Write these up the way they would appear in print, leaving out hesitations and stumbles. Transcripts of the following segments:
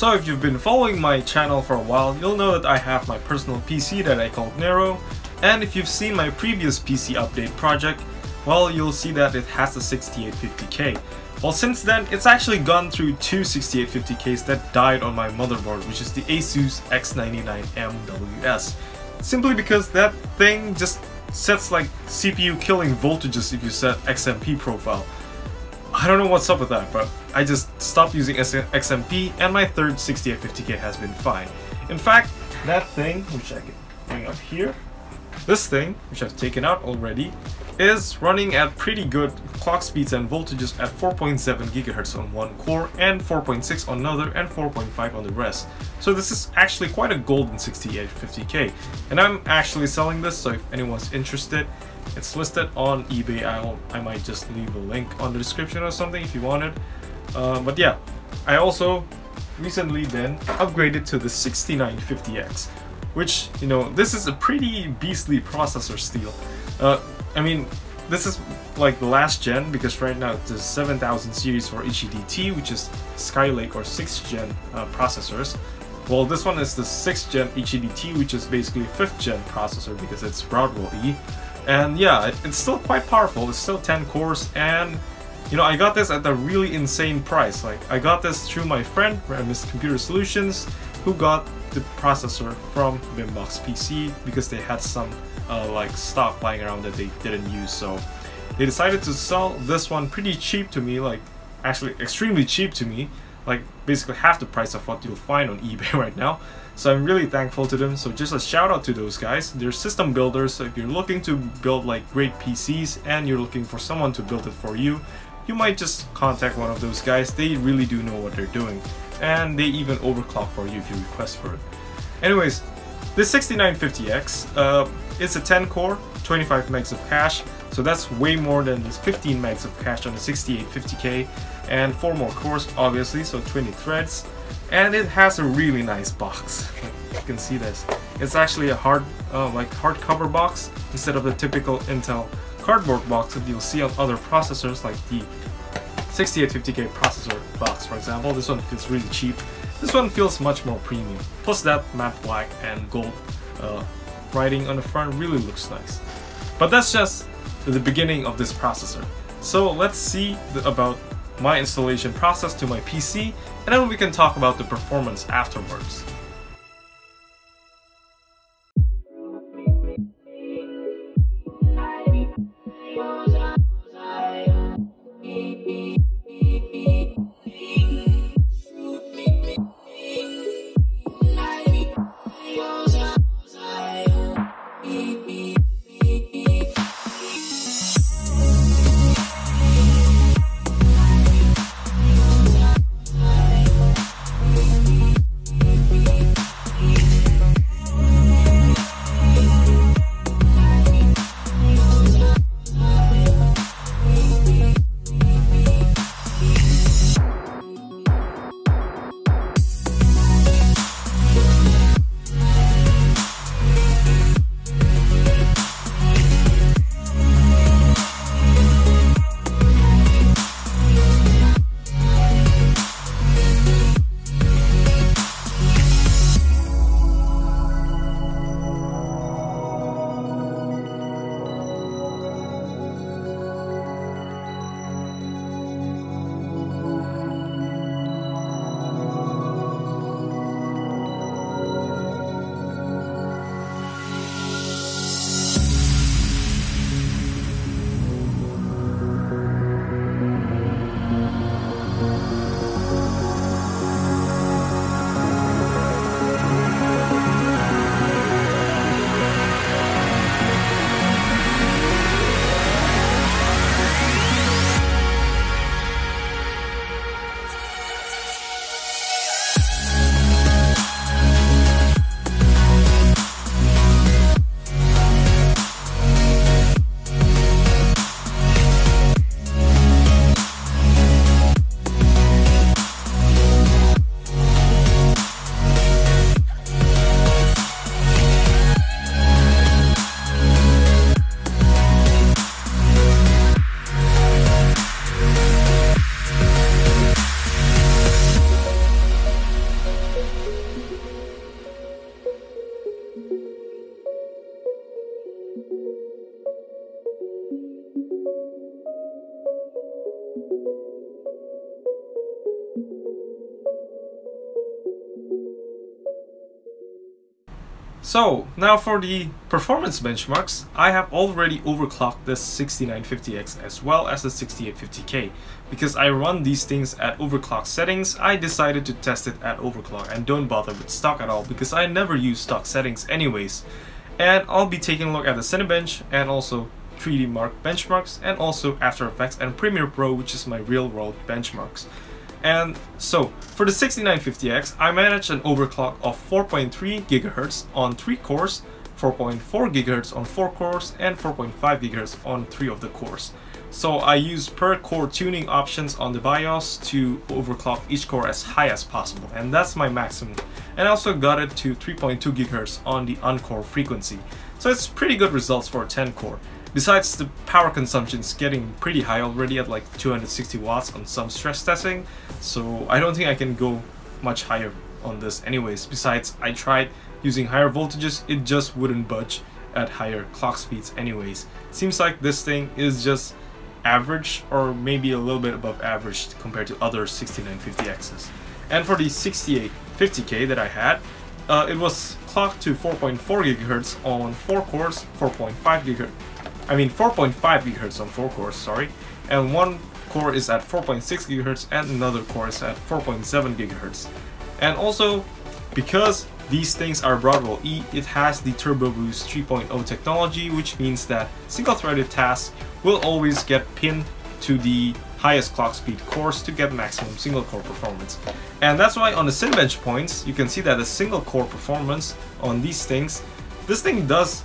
So if you've been following my channel for a while, you'll know that I have my personal PC that I called Nero, and if you've seen my previous PC update project, well, you'll see that it has the 6850K. Well, since then, it's actually gone through two 6850Ks that died on my motherboard, which is the ASUS X99MWS, simply because that thing just sets like CPU killing voltages if you set XMP profile. I don't know what's up with that, but I just stopped using XMP and my third 6850K has been fine. In fact, that thing, which I can bring up here, this thing, which I've taken out already, is running at pretty good clock speeds and voltages at 4.7 GHz on one core and 4.6 on another and 4.5 on the rest. So this is actually quite a golden 6850K, and I'm actually selling this, so if anyone's interested, it's listed on eBay. I might just leave a link on the description or something if you wanted. But yeah, I also recently then upgraded to the 6950X, which, you know, this is a pretty beastly processor steal. I mean, this is like the last gen, because right now it's the 7000 series for HEDT, which is Skylake or 6th gen processors. Well, this one is the 6th gen HEDT, which is basically 5th gen processor because it's Broadwell-E. And yeah, it's still quite powerful, it's still 10 cores, and you know, I got this at a really insane price. Like, I got this through my friend, Remis' Computer Solutions, who got the processor from BIMBOX PC because they had some like stock lying around that they didn't use, so they decided to sell this one pretty cheap to me, like actually extremely cheap to me, like basically half the price of what you'll find on eBay right now. So I'm really thankful to them. So just a shout out to those guys. They're system builders, so if you're looking to build like great PCs and you're looking for someone to build it for you, you might just contact one of those guys. They really do know what they're doing, and they even overclock for you if you request for it. Anyways, this 6950X, it's a 10 core, 25 megs of cache, so that's way more than this 15 megs of cache on the 6850K, and 4 more cores obviously, so 20 threads, and it has a really nice box. You can see this. It's actually a hard, like hardcover box instead of the typical Intel cardboard box that you'll see on other processors like the 6850K processor box, for example. This one feels really cheap. This one feels much more premium. Plus that matte black and gold writing on the front really looks nice. But that's just the beginning of this processor. So let's see about my installation process to my PC, and then we can talk about the performance afterwards. So now for the performance benchmarks, I have already overclocked this 6950X as well as the 6850K. Because I run these things at overclock settings, I decided to test it at overclock and don't bother with stock at all because I never use stock settings anyways. And I'll be taking a look at the Cinebench and also 3DMark benchmarks and also After Effects and Premiere Pro, which is my real world benchmarks. And so, for the 6950X, I managed an overclock of 4.3 GHz on 3 cores, 4.4 GHz on 4 cores, and 4.5 GHz on 3 of the cores. So I used per core tuning options on the BIOS to overclock each core as high as possible, and that's my maximum. And I also got it to 3.2 GHz on the on-core frequency. So it's pretty good results for a 10 core. Besides, the power consumption is getting pretty high already at like 260 watts on some stress testing, so I don't think I can go much higher on this anyways. Besides, I tried using higher voltages, it just wouldn't budge at higher clock speeds anyways. Seems like this thing is just average or maybe a little bit above average compared to other 6950Xs. And for the 6850K that I had, it was clocked to 4.4 GHz on 4 cores, 4.5 GHz on 4 cores, and one core is at 4.6 GHz and another core is at 4.7 GHz. And also, because these things are Broadwell-E, it has the Turbo Boost 3.0 technology, which means that single-threaded tasks will always get pinned to the highest clock speed cores to get maximum single core performance. And that's why on the Cinebench points, you can see that the single core performance on these things, this thing does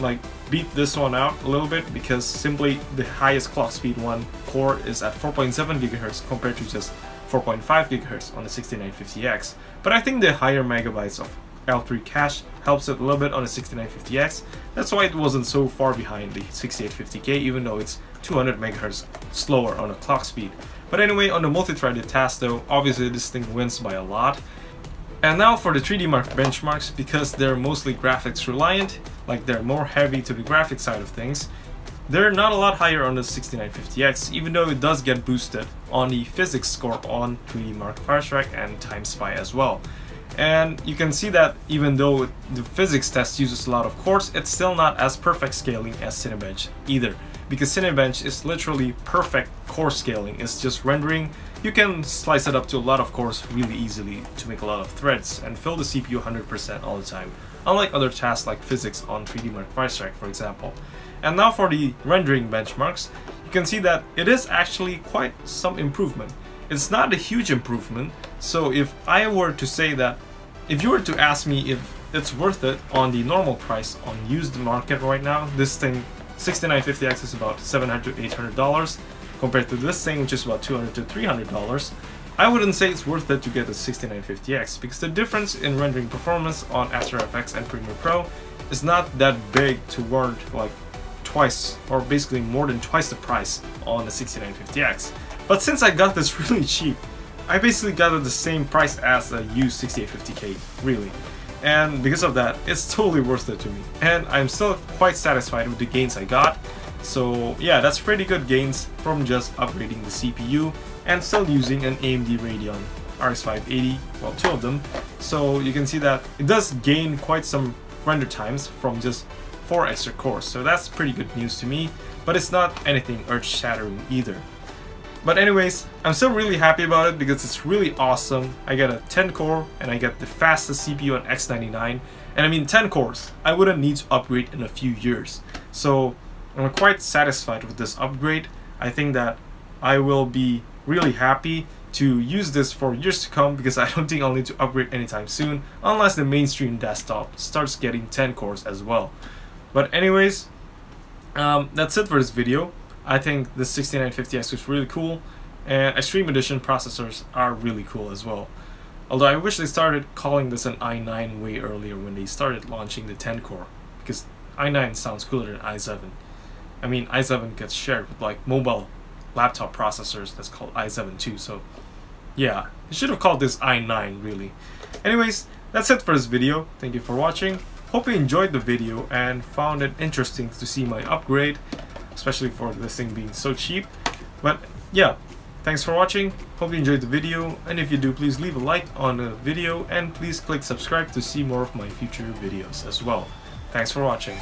like beat this one out a little bit because simply the highest clock speed one core is at 4.7 GHz compared to just 4.5 GHz on the 6950X. But I think the higher megabytes of L3 cache helps it a little bit on the 6950X. That's why it wasn't so far behind the 6850K, even though it's 200 MHz slower on the clock speed. But anyway, on the multi-threaded task though, obviously this thing wins by a lot. And now for the 3DMark benchmarks, because they're mostly graphics reliant, like they're more heavy to the graphic side of things, they're not a lot higher on the 6950X, even though it does get boosted on the physics score on 3DMark Firestrike and Time Spy as well. And you can see that even though the physics test uses a lot of cores, it's still not as perfect scaling as Cinebench either. Because Cinebench is literally perfect core scaling, it's just rendering. You can slice it up to a lot of cores really easily to make a lot of threads and fill the CPU 100% all the time, unlike other tasks like physics on 3DMark Firestrike, for example. And now for the rendering benchmarks, you can see that it is actually quite some improvement. It's not a huge improvement, so if I were to say that, if you were to ask me if it's worth it on the normal price on used market right now, this thing 6950X is about $700–$800 compared to this thing, which is about $200–$300. I wouldn't say it's worth it to get a 6950X because the difference in rendering performance on After Effects and Premiere Pro is not that big to warrant like twice or basically more than twice the price on the 6950X. But since I got this really cheap, I basically got it the same price as a used 6850K, really. And because of that, it's totally worth it to me. And I'm still quite satisfied with the gains I got. So yeah, that's pretty good gains from just upgrading the CPU and still using an AMD Radeon RX 580, well, two of them. So you can see that it does gain quite some render times from just 4 extra cores. So that's pretty good news to me, but it's not anything earth-shattering either. But anyways, I'm still really happy about it because it's really awesome. I get a 10 core and I get the fastest CPU on X99. And I mean 10 cores, I wouldn't need to upgrade in a few years. So I'm quite satisfied with this upgrade. I think that I will be really happy to use this for years to come because I don't think I'll need to upgrade anytime soon unless the mainstream desktop starts getting 10 cores as well. But anyways, that's it for this video. I think the 6950X is really cool, and Extreme Edition processors are really cool as well. Although I wish they started calling this an i9 way earlier when they started launching the 10 core, because i9 sounds cooler than i7. I mean, i7 gets shared with like mobile laptop processors that's called i7 too, so yeah, they should have called this i9 really. Anyways, that's it for this video. Thank you for watching. Hope you enjoyed the video and found it interesting to see my upgrade, especially for this thing being so cheap. But yeah, thanks for watching. Hope you enjoyed the video, and if you do, please leave a like on the video and please click subscribe to see more of my future videos as well. Thanks for watching.